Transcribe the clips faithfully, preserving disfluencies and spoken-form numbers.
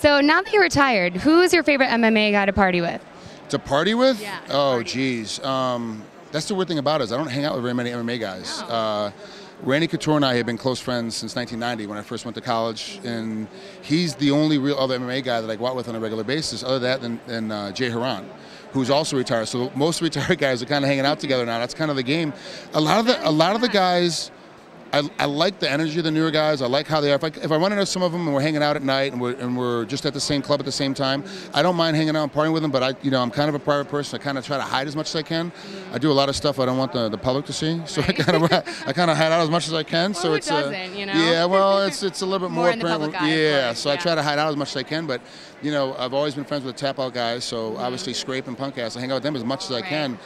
So now that you're retired, who is your favorite M M A guy to party with? To party with? Yeah, to oh, geez. Um, that's the weird thing about us. I don't hang out with very many M M A guys. No. Uh, Randy Couture and I have been close friends since nineteen ninety when I first went to college, and he's the only real other M M A guy that I go out with on a regular basis, other than that than, than uh, Jay Haran, who's also retired. So most retired guys are kind of hanging out together now. That's kind of the game. A lot of the a lot of the guys, I, I like the energy of the newer guys. I like how they are. If I, if I run into some of them and we're hanging out at night and we're, and we're just at the same club at the same time, I don't mind hanging out and partying with them, but I, you know, I'm kind of a private person. I kind of try to hide as much as I can. I do a lot of stuff I don't want the, the public to see, so right. I kind of I kind of hide out as much as I can. Well, so who it's doesn't, uh, you know? Yeah, well, it's it's a little bit more, more in the public eye, yeah, so yeah. I try to hide out as much as I can, but you know, I've always been friends with the tap out guys, so mm-hmm. obviously Scrape and Punk Ass, I hang out with them as much as right. I can.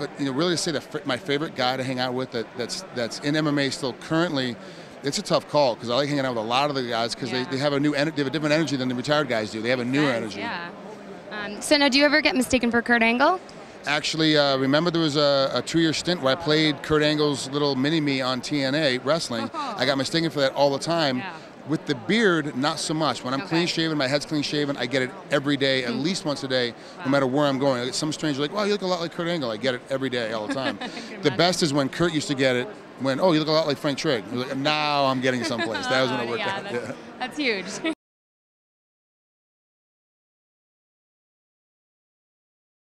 But you know, really to say that my favorite guy to hang out with that that's that's in M M A still currently, it's a tough call because I like hanging out with a lot of the guys because yeah. they, they have a new they have a different energy than the retired guys do. They have a newer energy. Yeah. Um, so now, do you ever get mistaken for Kurt Angle? Actually, uh, remember there was a, a two-year stint where I played Kurt Angle's little mini-me on T N A Wrestling. Oh. I got mistaken for that all the time. Yeah. With the beard, not so much. When I'm okay. clean shaven, my head's clean shaven, I get it every day, at mm. least once a day, wow. no matter where I'm going. Some strangers are like, wow, you look a lot like Kurt Angle. I get it every day, all the time. The best is when Kurt used to get it, when, oh, you look a lot like Frank Trigg. Like, now I'm getting someplace. That was when it worked yeah, out. That's, yeah. that's huge.